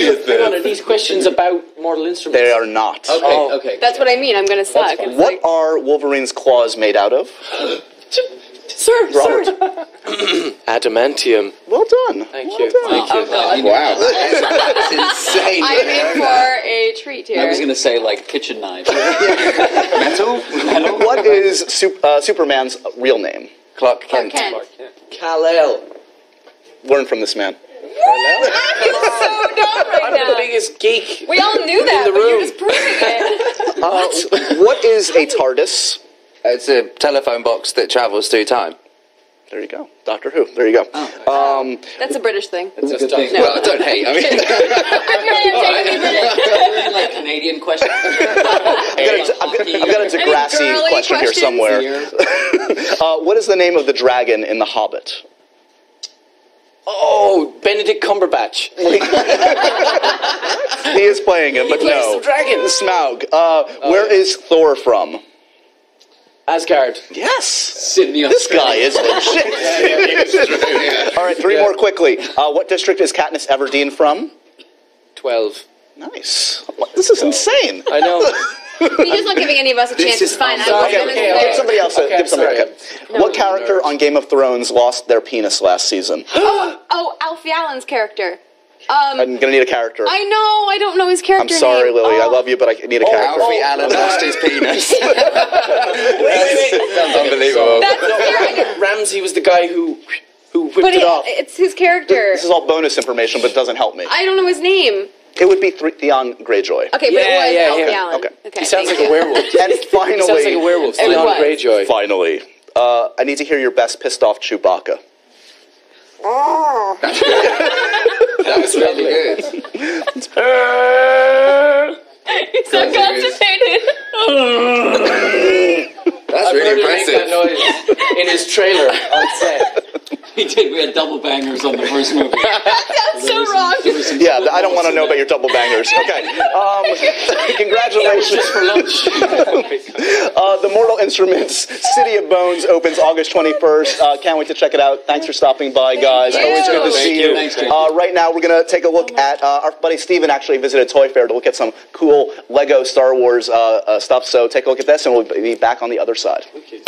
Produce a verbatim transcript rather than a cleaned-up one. serious then. Hang on, are these questions about Mortal Instruments? They are not. Okay, oh. okay. That's what I mean. I'm going to suck. What like... are Wolverine's claws made out of? Sir, Robert. sir. Adamantium. Well done. Thank well you. Done. Thank you. Oh, wow. That's insane. I'm in for a treat here. I was going to say, like, kitchen knife. Metal? Metal? What is Sup uh, Superman's real name? Clark Kent. Clark Kent. Kal-El. Learn from this man. What? I'm so dumb right I'm now. I'm the biggest geek. We all knew that, but you're just proving it. Uh, what? What is a TARDIS? It's a telephone box that travels through time. There you go. Doctor Who. There you go. Oh, um, that's a British thing. That's a thing. No. Well, I don't hate. I mean, I mean, I'm like Canadian questions. I've got a Degrassi I mean, question questions. here somewhere. uh, what is the name of the dragon in The Hobbit? Oh, Benedict Cumberbatch. He is playing it, but he plays no. Some dragons. Smaug. Uh, oh, where yeah. is Thor from? Asgard. Yes. Sydney, Australia. This guy is legit. yeah, yeah, yeah. All right, three yeah. more quickly. Uh, what district is Katniss Everdeen from? Twelve. Nice. This is insane. I know. You're just not giving any of us a this chance. It's fine. Sorry. Okay, okay, okay. Give somebody else a, okay, give somebody okay. no, What character nervous. on Game of Thrones lost their penis last season? oh, oh, Alfie Allen's character. Um, I'm gonna need a character. I know, I don't know his character. I'm sorry, name. Lily, oh. I love you, but I need a oh, character. Alfie Allen lost his penis. Sounds unbelievable. That's no, Ramsay was the guy who who whipped but it, it off. It's his character. This is all bonus information, but it doesn't help me. I don't know his name. It would be Theon Greyjoy. Okay, but yeah, it was yeah, Alfie yeah. Allen. Okay. okay, he sounds like you. a werewolf. And finally, he sounds like a werewolf. Theon Greyjoy. Finally, uh, I need to hear your best pissed off Chewbacca. Oh. That was really good. He's so constipated. That's really impressive. That noise in his trailer on set. He did. We had double bangers on the first movie. That sounds so wrong. Some, yeah, I don't want to know about your double bangers. Okay. Um, congratulations for lunch. uh, the Mortal Instruments City of Bones opens August twenty-first. Uh, can't wait to check it out. Thanks for stopping by, guys. Thank Always you. good to Thank see you. you. Thanks, uh, right now, we're going to take a look at uh, our buddy Steven actually visited Toy Fair to look at some cool Lego Star Wars uh, uh, stuff. So take a look at this, and we'll be back on the other side.